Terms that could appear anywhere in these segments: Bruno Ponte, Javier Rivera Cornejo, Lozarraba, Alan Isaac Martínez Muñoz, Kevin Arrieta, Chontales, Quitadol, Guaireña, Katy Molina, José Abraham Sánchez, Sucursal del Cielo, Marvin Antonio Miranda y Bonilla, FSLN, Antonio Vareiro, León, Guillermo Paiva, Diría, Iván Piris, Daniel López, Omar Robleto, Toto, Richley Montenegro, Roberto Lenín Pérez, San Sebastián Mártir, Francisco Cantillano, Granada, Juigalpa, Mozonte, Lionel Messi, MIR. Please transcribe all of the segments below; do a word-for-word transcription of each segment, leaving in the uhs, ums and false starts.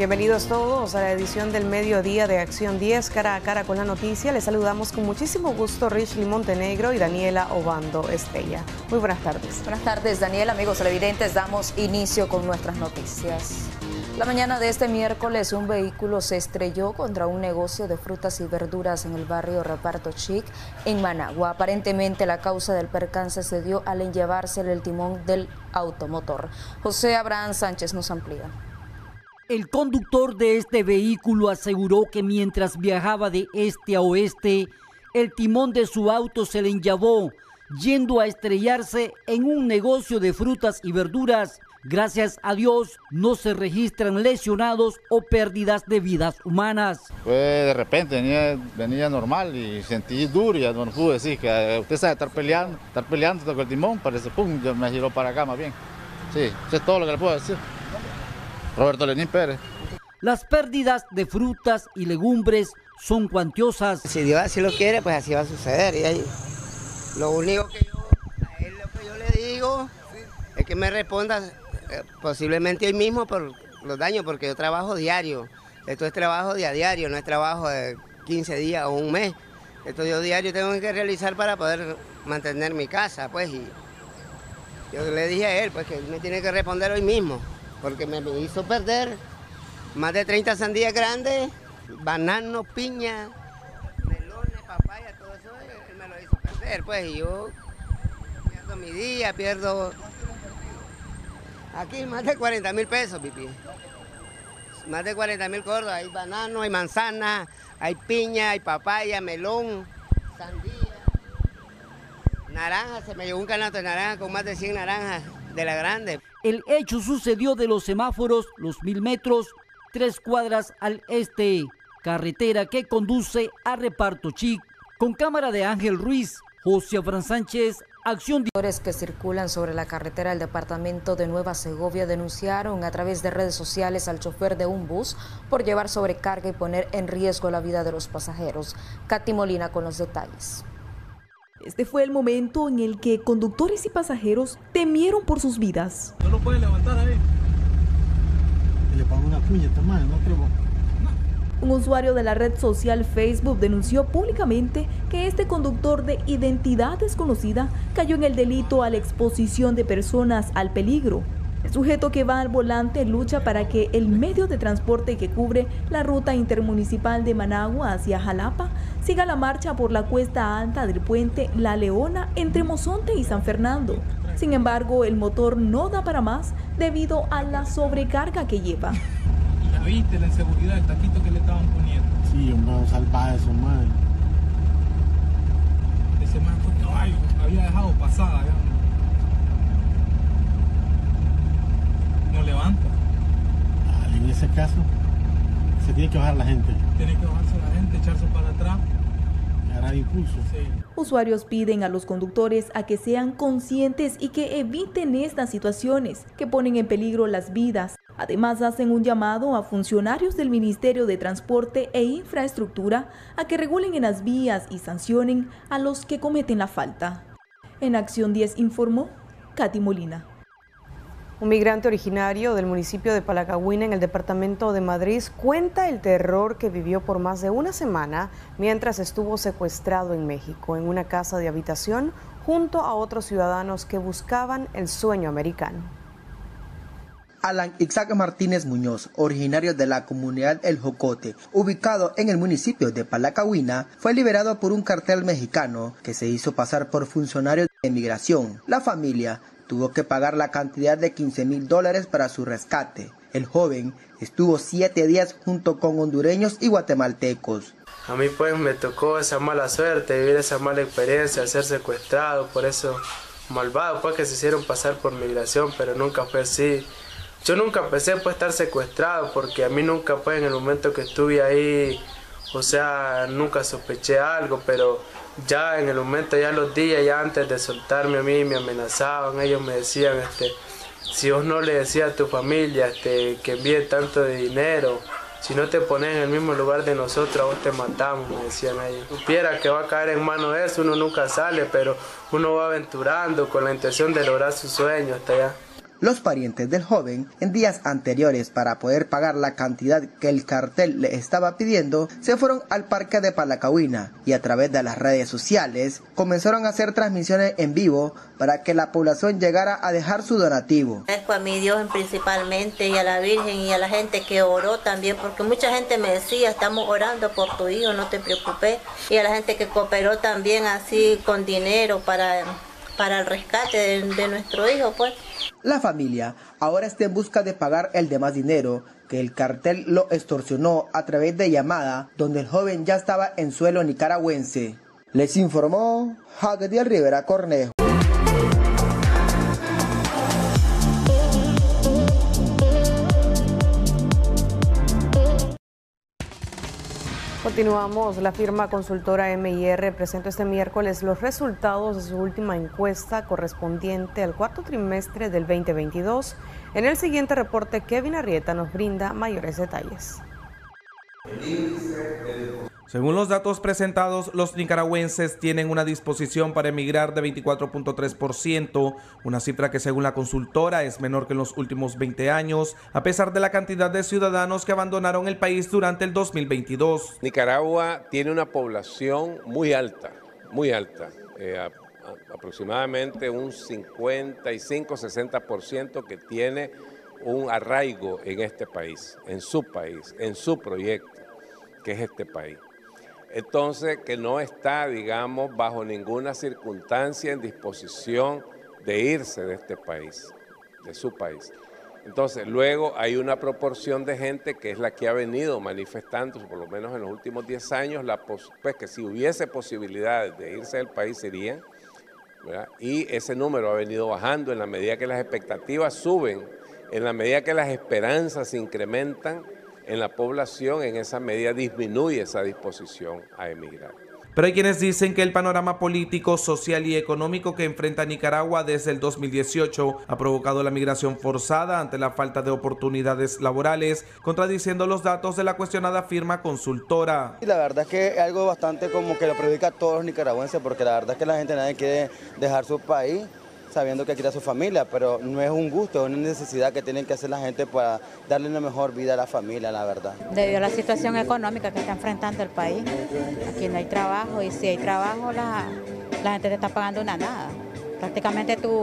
Bienvenidos todos a la edición del mediodía de Acción diez, cara a cara con la noticia. Les saludamos con muchísimo gusto Richley Montenegro y Daniela Obando Estella. Muy buenas tardes. Buenas tardes, Daniela. Amigos televidentes, damos inicio con nuestras noticias. La mañana de este miércoles, un vehículo se estrelló contra un negocio de frutas y verduras en el barrio Reparto Chic, en Managua. Aparentemente, la causa del percance se dio al llevársele el timón del automotor. José Abraham Sánchez nos amplía. El conductor de este vehículo aseguró que mientras viajaba de este a oeste, el timón de su auto se le enyavó, yendo a estrellarse en un negocio de frutas y verduras. Gracias a Dios, no se registran lesionados o pérdidas de vidas humanas. Pues de repente venía, venía normal y sentí duro y no pude decir que usted sabe estar peleando, estar peleando, tocó el timón, parece pum, yo me giró para acá más bien. Sí, eso es todo lo que le puedo decir. Roberto Lenín Pérez. Las pérdidas de frutas y legumbres son cuantiosas. Si Dios así lo quiere, pues así va a suceder. Y ahí, lo único que yo, a él lo que yo le digo es que me responda eh, posiblemente él mismo por los daños, porque yo trabajo diario. Esto es trabajo de a diario, no es trabajo de quince días o un mes. Esto yo diario tengo que realizar para poder mantener mi casa, pues. Y yo le dije a él, pues, que él me tiene que responder hoy mismo, porque me hizo perder más de treinta sandías grandes, bananos, piña, melones, papaya, todo eso, él me lo hizo perder, pues, y yo pierdo mi día, pierdo... Aquí más de cuarenta mil pesos, pipí. Más de cuarenta mil cordos, hay bananos, hay manzana, hay piña, hay papaya, melón, sandía, naranja, se me llevó un canasto de naranja con más de cien naranjas de la grande. El hecho sucedió de los semáforos Los Mil Metros, tres cuadras al este, carretera que conduce a Reparto Chic. Con cámara de Ángel Ruiz, José Fran Sánchez, Acción diez. Que circulan sobre la carretera del departamento de Nueva Segovia denunciaron a través de redes sociales al chofer de un bus por llevar sobrecarga y poner en riesgo la vida de los pasajeros. Katy Molina con los detalles. Este fue el momento en el que conductores y pasajeros temieron por sus vidas. No lo pueden levantar ahí. Y le pongo una puña, tamaño, no creo. Un usuario de la red social Facebook denunció públicamente que este conductor de identidad desconocida cayó en el delito a la exposición de personas al peligro. El sujeto que va al volante lucha para que el medio de transporte que cubre la ruta intermunicipal de Managua hacia Jalapa siga la marcha por la cuesta alta del puente La Leona entre Mozonte y San Fernando. Sin embargo, el motor no da para más debido a la sobrecarga que lleva. ¿La viste, la inseguridad, el taquito que le estaban poniendo? Sí, hombre, salvaje eso, madre. Ese man fue caballo, había dejado pasada ya. Levanta. Ah, en ese caso se tiene que bajar la gente. Tiene que bajarse la gente, echarse para atrás, agarrar impulso. Sí. Usuarios piden a los conductores a que sean conscientes y que eviten estas situaciones que ponen en peligro las vidas. Además, hacen un llamado a funcionarios del Ministerio de Transporte e Infraestructura a que regulen en las vías y sancionen a los que cometen la falta. En Acción diez informó Katy Molina. Un migrante originario del municipio de Palacagüina, en el departamento de Madrid, cuenta el terror que vivió por más de una semana mientras estuvo secuestrado en México, en una casa de habitación, junto a otros ciudadanos que buscaban el sueño americano. Alan Isaac Martínez Muñoz, originario de la comunidad El Jocote, ubicado en el municipio de Palacagüina, fue liberado por un cartel mexicano que se hizo pasar por funcionario de migración. La familia tuvo que pagar la cantidad de quince mil dólares para su rescate. El joven estuvo siete días junto con hondureños y guatemaltecos. A mí pues me tocó esa mala suerte, vivir esa mala experiencia, ser secuestrado por esos malvados pues que se hicieron pasar por migración, pero nunca fue así. Yo nunca pensé pues estar secuestrado, porque a mí nunca pues en el momento que estuve ahí, o sea, nunca sospeché algo, pero... Ya en el momento, ya los días, ya antes de soltarme a mí, me amenazaban, ellos me decían, este, si vos no le decías a tu familia este, que envíe tanto de dinero, si no te pones en el mismo lugar de nosotros, a vos te matamos, me decían ellos. Supiera que va a caer en manos de eso, uno nunca sale, pero uno va aventurando con la intención de lograr sus sueños hasta allá. los parientes del joven en días anteriores para poder pagar la cantidad que el cartel le estaba pidiendo, se fueron al parque de Palacagüina y a través de las redes sociales comenzaron a hacer transmisiones en vivo para que la población llegara a dejar su donativo. Agradezco a mi Dios principalmente y a la Virgen y a la gente que oró también, porque mucha gente me decía, estamos orando por tu hijo, no te preocupes, y a la gente que cooperó también así con dinero para... para el rescate de, de nuestro hijo, pues. La familia ahora está en busca de pagar el demás dinero que el cartel lo extorsionó a través de llamada, donde el joven ya estaba en suelo nicaragüense. Les informó Javier Rivera Cornejo. Continuamos. La firma consultora M I R presentó este miércoles los resultados de su última encuesta correspondiente al cuarto trimestre del veinte veintidós. En el siguiente reporte, Kevin Arrieta nos brinda mayores detalles. Según los datos presentados, los nicaragüenses tienen una disposición para emigrar de veinticuatro punto tres por ciento, una cifra que según la consultora es menor que en los últimos veinte años, a pesar de la cantidad de ciudadanos que abandonaron el país durante el dos mil veintidós. Nicaragua tiene una población muy alta, muy alta, eh, a, a, aproximadamente un cincuenta y cinco a sesenta por ciento que tiene un arraigo en este país, en su país, en su proyecto, que es este país. Entonces, que no está, digamos, bajo ninguna circunstancia en disposición de irse de este país, de su país. Entonces, luego hay una proporción de gente que es la que ha venido manifestando, por lo menos en los últimos diez años, la pos pues que si hubiese posibilidades de irse del país, irían, ¿verdad? Y ese número ha venido bajando en la medida que las expectativas suben, en la medida que las esperanzas se incrementan, en la población, en esa medida disminuye esa disposición a emigrar. Pero hay quienes dicen que el panorama político, social y económico que enfrenta Nicaragua desde el dos mil dieciocho ha provocado la migración forzada ante la falta de oportunidades laborales, contradiciendo los datos de la cuestionada firma consultora. Y la verdad es que es algo bastante como que lo perjudica a todos los nicaragüenses, porque la verdad es que la gente, nadie quiere dejar su país sabiendo que quiere a su familia, pero no es un gusto, es una necesidad que tienen que hacer la gente para darle una mejor vida a la familia, la verdad. Debido a la situación económica que está enfrentando el país, aquí no hay trabajo, y si hay trabajo la, la gente te está pagando una nada. Prácticamente tu,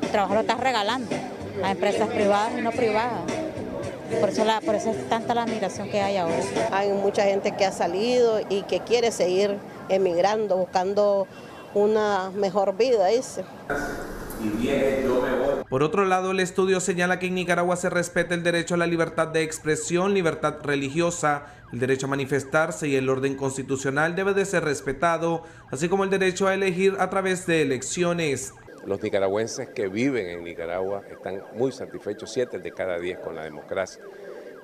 tu trabajo lo estás regalando a empresas privadas y no privadas. Por eso, la, por eso es tanta la migración que hay ahora. Hay mucha gente que ha salido y que quiere seguir emigrando, buscando una mejor vida, dice. Por otro lado, el estudio señala que en Nicaragua se respeta el derecho a la libertad de expresión, libertad religiosa, el derecho a manifestarse y el orden constitucional debe de ser respetado, así como el derecho a elegir a través de elecciones. Los nicaragüenses que viven en Nicaragua están muy satisfechos, siete de cada diez, con la democracia.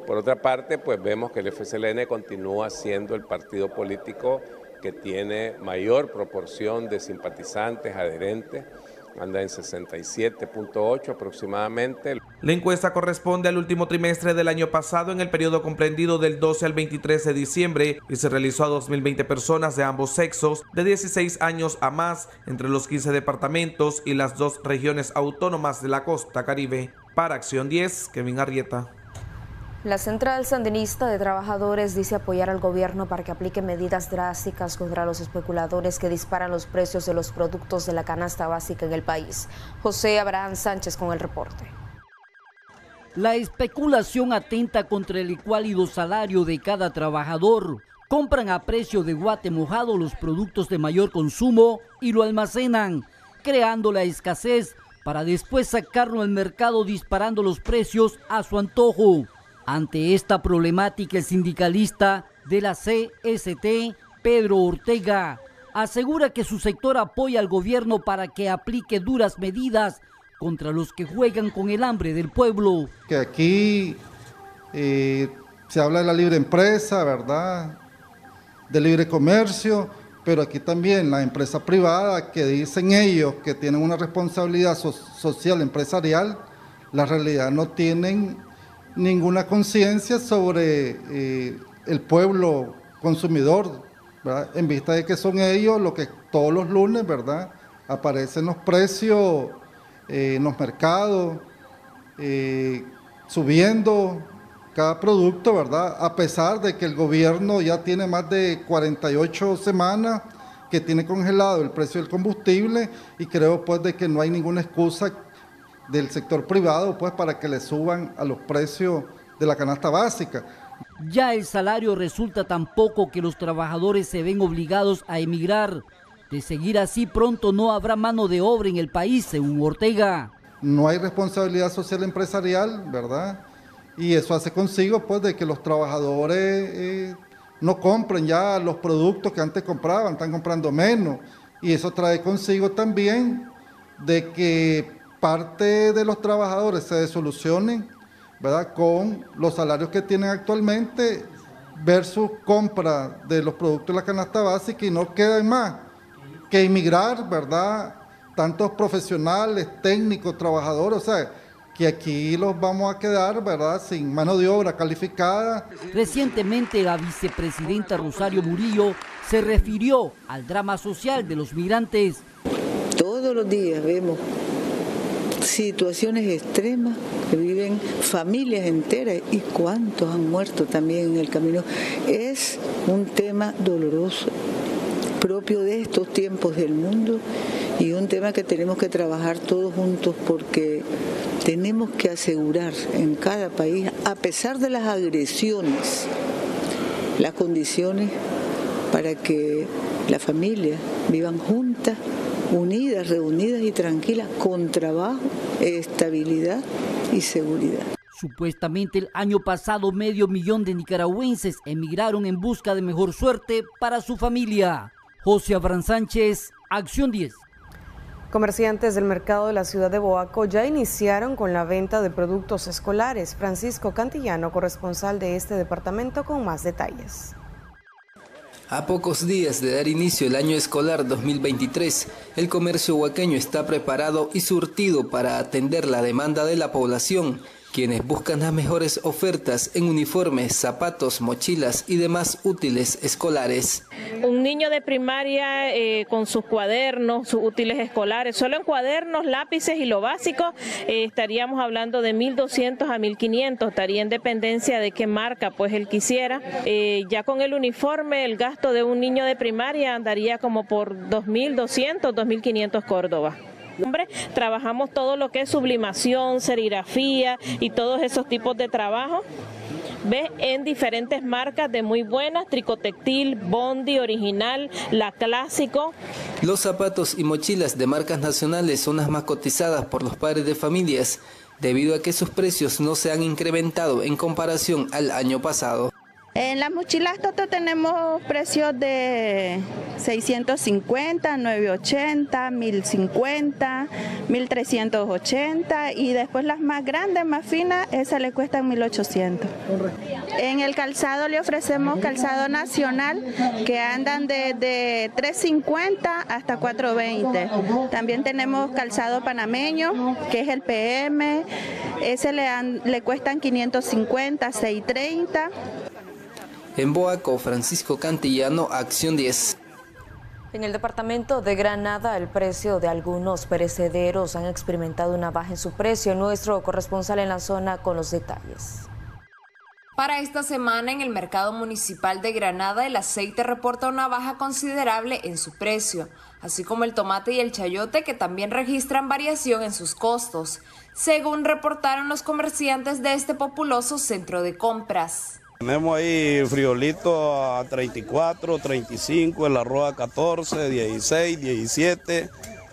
Por otra parte, pues vemos que el F S L N continúa siendo el partido político que tiene mayor proporción de simpatizantes, adherentes, anda en sesenta y siete punto ocho aproximadamente. La encuesta corresponde al último trimestre del año pasado, en el periodo comprendido del doce al veintitrés de diciembre, y se realizó a dos mil veinte personas de ambos sexos, de dieciséis años a más, entre los quince departamentos y las dos regiones autónomas de la costa caribe. Para Acción diez, Kevin Arrieta. La Central Sandinista de Trabajadores dice apoyar al gobierno para que aplique medidas drásticas contra los especuladores que disparan los precios de los productos de la canasta básica en el país. José Abraham Sánchez con el reporte. La especulación atenta contra el escuálido salario de cada trabajador. Compran a precio de guate mojado los productos de mayor consumo y lo almacenan, creando la escasez para después sacarlo al mercado disparando los precios a su antojo. Ante esta problemática, el sindicalista de la C S T, Pedro Ortega, asegura que su sector apoya al gobierno para que aplique duras medidas contra los que juegan con el hambre del pueblo. Que aquí eh, se habla de la libre empresa, ¿verdad? De libre comercio, pero aquí también la empresa privada, que dicen ellos que tienen una responsabilidad so- social empresarial, la realidad no tienen ninguna conciencia sobre eh, el pueblo consumidor, ¿verdad? En vista de que son ellos los que todos los lunes, ¿verdad?, aparecen los precios eh, en los mercados, eh, subiendo cada producto, ¿verdad? A pesar de que el gobierno ya tiene más de cuarenta y ocho semanas que tiene congelado el precio del combustible, y creo pues de que no hay ninguna excusa del sector privado pues para que le suban a los precios de la canasta básica. Ya el salario resulta tan poco que los trabajadores se ven obligados a emigrar. De seguir así, pronto no habrá mano de obra en el país, según Ortega. No hay responsabilidad social empresarial, ¿verdad? Y eso hace consigo pues de que los trabajadores eh, no compren ya los productos que antes compraban, están comprando menos. Y eso trae consigo también de que parte de los trabajadores se desolucionen, ¿verdad?, con los salarios que tienen actualmente versus compra de los productos de la canasta básica, y no quedan más que emigrar, ¿verdad?, tantos profesionales, técnicos, trabajadores, o sea, que aquí los vamos a quedar, ¿verdad?, sin mano de obra calificada. Recientemente la vicepresidenta Rosario Murillo se refirió al drama social de los migrantes. Todos los días vemos situaciones extremas que viven familias enteras, y cuántos han muerto también en el camino. Es un tema doloroso, propio de estos tiempos del mundo, y un tema que tenemos que trabajar todos juntos, porque tenemos que asegurar en cada país, a pesar de las agresiones, las condiciones para que las familias vivan juntas, unidas, reunidas y tranquilas, con trabajo, estabilidad y seguridad. Supuestamente el año pasado medio millón de nicaragüenses emigraron en busca de mejor suerte para su familia. José Abraham Sánchez, Acción diez. Comerciantes del mercado de la ciudad de Boaco ya iniciaron con la venta de productos escolares. Francisco Cantillano, corresponsal de este departamento, con más detalles. A pocos días de dar inicio el año escolar dos mil veintitrés, el comercio huaqueño está preparado y surtido para atender la demanda de la población, quienes buscan las mejores ofertas en uniformes, zapatos, mochilas y demás útiles escolares. Un niño de primaria eh, con sus cuadernos, sus útiles escolares, solo en cuadernos, lápices y lo básico, eh, estaríamos hablando de mil doscientos a mil quinientos, estaría en dependencia de qué marca pues él quisiera. Eh, ya con el uniforme, el gasto de un niño de primaria andaría como por dos mil doscientos, dos mil quinientos Córdoba. Hombre, trabajamos todo lo que es sublimación, serigrafía y todos esos tipos de trabajo. ¿Ves? En diferentes marcas de muy buenas, Tricotextil, Bondi, Original, La Clásico. Los zapatos y mochilas de marcas nacionales son las más cotizadas por los padres de familias, debido a que sus precios no se han incrementado en comparación al año pasado. En las mochilas Toto tenemos precios de seiscientos cincuenta, novecientos ochenta, mil cincuenta, mil trescientos ochenta, y después las más grandes, más finas, esas le cuestan mil ochocientos. En el calzado le ofrecemos calzado nacional que andan desde trescientos cincuenta hasta cuatrocientos veinte. También tenemos calzado panameño, que es el P M, ese le, le cuestan quinientos cincuenta, seiscientos treinta. En Boaco, Francisco Cantillano, Acción diez. En el departamento de Granada, el precio de algunos perecederos han experimentado una baja en su precio. Nuestro corresponsal en la zona con los detalles. Para esta semana, en el mercado municipal de Granada, el aceite reporta una baja considerable en su precio, así como el tomate y el chayote, que también registran variación en sus costos, según reportaron los comerciantes de este populoso centro de compras. Tenemos ahí frijolitos a treinta y cuatro, treinta y cinco, el arroz a catorce, dieciséis, diecisiete,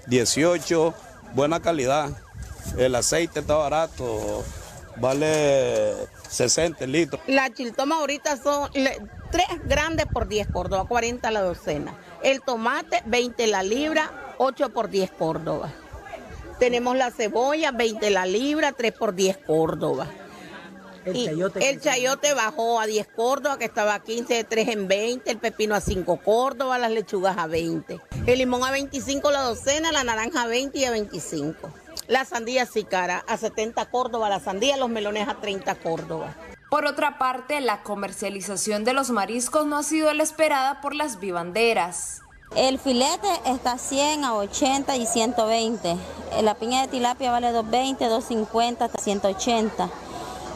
dieciocho, buena calidad. El aceite está barato, vale sesenta litros. La chiltoma ahorita son tres grandes por diez Córdoba, cuarenta la docena. El tomate, veinte la libra, ocho por diez Córdoba. Tenemos la cebolla, veinte la libra, tres por diez Córdoba. El chayote, el chayote bajó a diez Córdoba, que estaba a quince, tres en veinte, el pepino a cinco Córdoba, las lechugas a veinte, el limón a veinticinco la docena, la naranja a veinte y a veinticinco. La sandía sí cara, a setenta Córdoba la sandía, los melones a treinta Córdoba. Por otra parte, la comercialización de los mariscos no ha sido la esperada por las vivanderas. El filete está cien a ochenta y ciento veinte. La piña de tilapia vale doscientos veinte, doscientos cincuenta hasta ciento ochenta.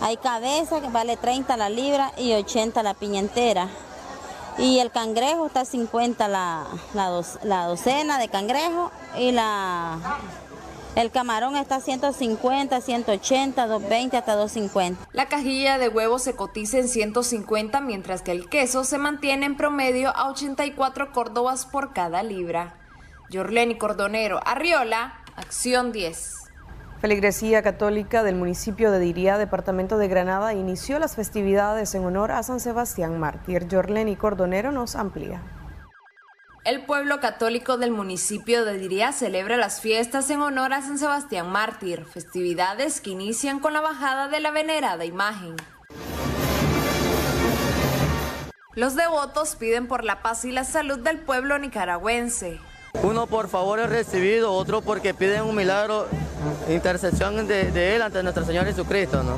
Hay cabeza que vale treinta la libra y ochenta la piña entera. Y el cangrejo está cincuenta la, la, doc, la docena de cangrejo y la... El camarón está ciento cincuenta, ciento ochenta, doscientos veinte hasta doscientos cincuenta. La cajilla de huevos se cotiza en ciento cincuenta, mientras que el queso se mantiene en promedio a ochenta y cuatro córdobas por cada libra. Yorleni Cordonero Arriola, Acción diez. Feligresía católica del municipio de Diría, departamento de Granada, inició las festividades en honor a San Sebastián Mártir. Yorleni Cordonero nos amplía. El pueblo católico del municipio de Diría celebra las fiestas en honor a San Sebastián Mártir, festividades que inician con la bajada de la venerada imagen. Los devotos piden por la paz y la salud del pueblo nicaragüense. Uno por favor es recibido, otro porque piden un milagro, intercesión de, de él ante nuestro Señor Jesucristo, ¿no?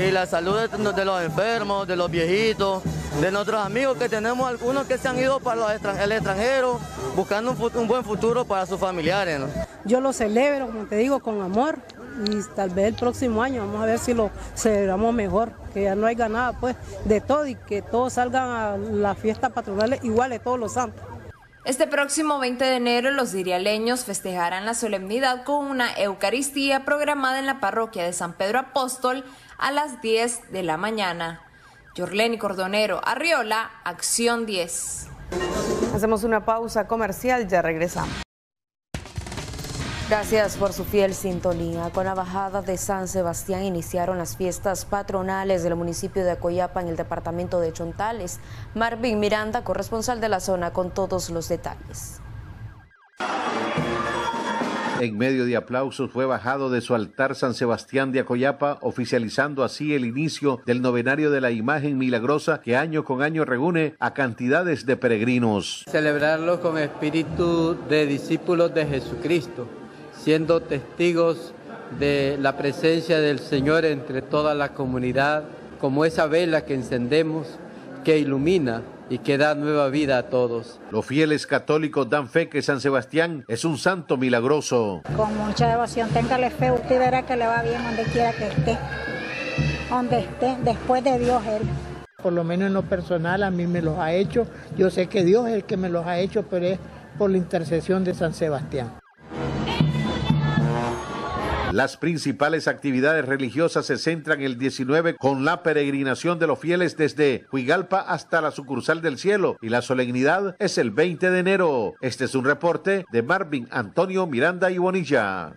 Y la salud de, de los enfermos, de los viejitos, de nuestros amigos que tenemos, algunos que se han ido para los extran el extranjero buscando un, un buen futuro para sus familiares, ¿no? Yo lo celebro, como te digo, con amor y tal vez el próximo año vamos a ver si lo celebramos mejor, que ya no hay ganada pues de todo y que todos salgan a las fiestas patronales iguales todos los santos. Este próximo veinte de enero los dirialeños festejarán la solemnidad con una eucaristía programada en la parroquia de San Pedro Apóstol a las diez de la mañana. Yorleni Cordonero Arriola, Acción diez. Hacemos una pausa comercial, ya regresamos. Gracias por su fiel sintonía. Con la bajada de San Sebastián iniciaron las fiestas patronales del municipio de Acoyapa en el departamento de Chontales. Marvin Miranda, corresponsal de la zona, con todos los detalles. En medio de aplausos fue bajado de su altar San Sebastián de Acoyapa, oficializando así el inicio del novenario de la imagen milagrosa que año con año reúne a cantidades de peregrinos. Celebrarlo con espíritu de discípulos de Jesucristo, siendo testigos de la presencia del Señor entre toda la comunidad, como esa vela que encendemos, que ilumina y que da nueva vida a todos. Los fieles católicos dan fe que San Sebastián es un santo milagroso. Con mucha devoción, téngale fe, usted verá que le va bien donde quiera que esté, donde esté, después de Dios él. Por lo menos en lo personal a mí me los ha hecho, yo sé que Dios es el que me los ha hecho, pero es por la intercesión de San Sebastián. Las principales actividades religiosas se centran el diecinueve con la peregrinación de los fieles desde Juigalpa hasta la sucursal del cielo y la solemnidad es el veinte de enero. Este es un reporte de Marvin Antonio Miranda y Bonilla.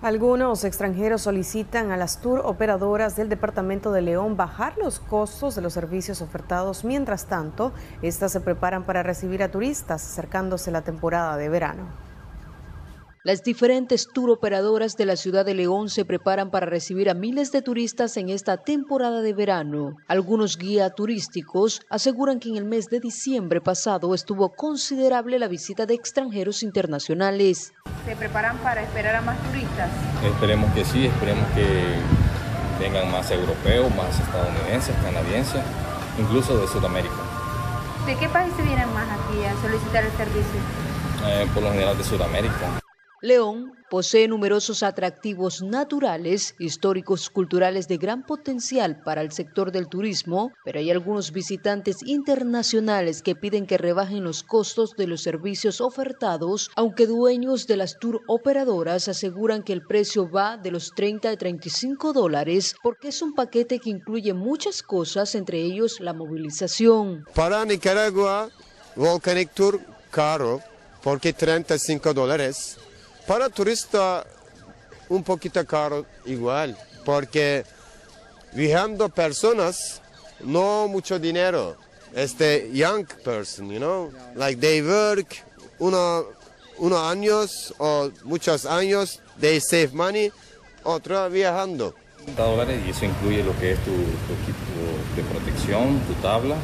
Algunos extranjeros solicitan a las tour operadoras del departamento de León bajar los costos de los servicios ofertados. Mientras tanto, estas se preparan para recibir a turistas acercándose la temporada de verano. Las diferentes tour operadoras de la ciudad de León se preparan para recibir a miles de turistas en esta temporada de verano. Algunos guías turísticos aseguran que en el mes de diciembre pasado estuvo considerable la visita de extranjeros internacionales. ¿Se preparan para esperar a más turistas? Esperemos que sí, esperemos que vengan más europeos, más estadounidenses, canadienses, incluso de Sudamérica. ¿De qué países vienen más aquí a solicitar el servicio? Eh, por lo general de Sudamérica. León posee numerosos atractivos naturales, históricos, culturales de gran potencial para el sector del turismo, pero hay algunos visitantes internacionales que piden que rebajen los costos de los servicios ofertados, aunque dueños de las tour operadoras aseguran que el precio va de los treinta a treinta y cinco dólares porque es un paquete que incluye muchas cosas, entre ellos la movilización. Para Nicaragua, Volcanic Tour caro, porque treinta y cinco dólares. Para turista un poquito caro igual, porque viajando personas no mucho dinero. Este young person, you know, like they work uno, unos años o muchos años, they save money, otra viajando. treinta dólares y eso incluye lo que es tu, tu equipo de protección, tu tabla,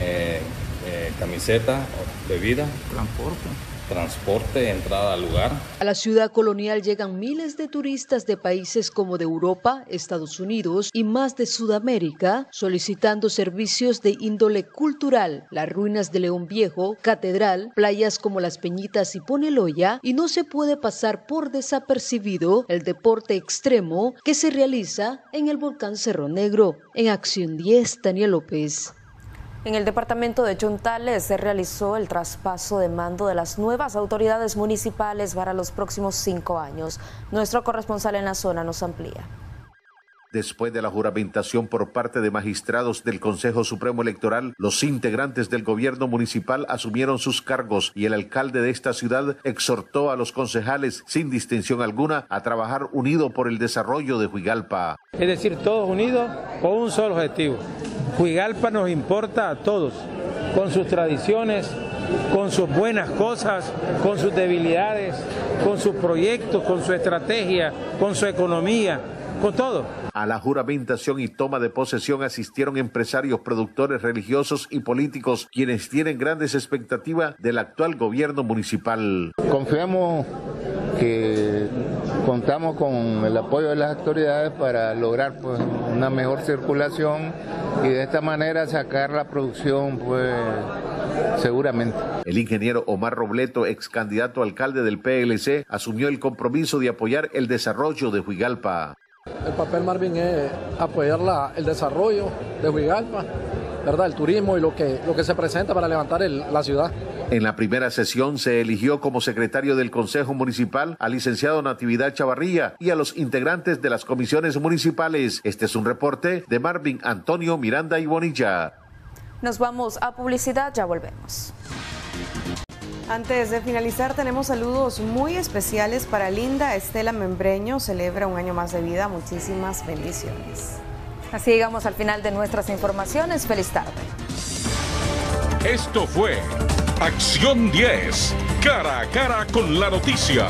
eh, eh, camiseta, bebida, transporte. transporte, entrada al lugar. A la ciudad colonial llegan miles de turistas de países como de Europa, Estados Unidos y más de Sudamérica, solicitando servicios de índole cultural. Las ruinas de León Viejo, Catedral, playas como Las Peñitas y Poneloya, y no se puede pasar por desapercibido el deporte extremo que se realiza en el volcán Cerro Negro. En Acción diez, Daniel López. En el departamento de Chontales se realizó el traspaso de mando de las nuevas autoridades municipales para los próximos cinco años. Nuestro corresponsal en la zona nos amplía. Después de la juramentación por parte de magistrados del Consejo Supremo Electoral, los integrantes del gobierno municipal asumieron sus cargos y el alcalde de esta ciudad exhortó a los concejales, sin distinción alguna, a trabajar unido por el desarrollo de Juigalpa. Es decir, todos unidos con un solo objetivo. Juigalpa nos importa a todos, con sus tradiciones, con sus buenas cosas, con sus debilidades, con sus proyectos, con su estrategia, con su economía, con todo. A la juramentación y toma de posesión asistieron empresarios, productores religiosos y políticos, quienes tienen grandes expectativas del actual gobierno municipal. Confiamos que contamos con el apoyo de las autoridades para lograr, pues, una mejor circulación y de esta manera sacar la producción, pues, seguramente. El ingeniero Omar Robleto, ex candidato a alcalde del P L C, asumió el compromiso de apoyar el desarrollo de Juigalpa. El papel, Marvin, es apoyar la, el desarrollo de Juigalpa, ¿verdad? El turismo y lo que, lo que se presenta para levantar el, la ciudad. En la primera sesión se eligió como secretario del Consejo Municipal al licenciado Natividad Chavarría y a los integrantes de las comisiones municipales. Este es un reporte de Marvin Antonio Miranda y Bonilla. Nos vamos a publicidad, ya volvemos. Antes de finalizar, tenemos saludos muy especiales para Linda Estela Membreño, celebra un año más de vida, muchísimas bendiciones. Así llegamos al final de nuestras informaciones, feliz tarde. Esto fue Acción diez, cara a cara con la noticia.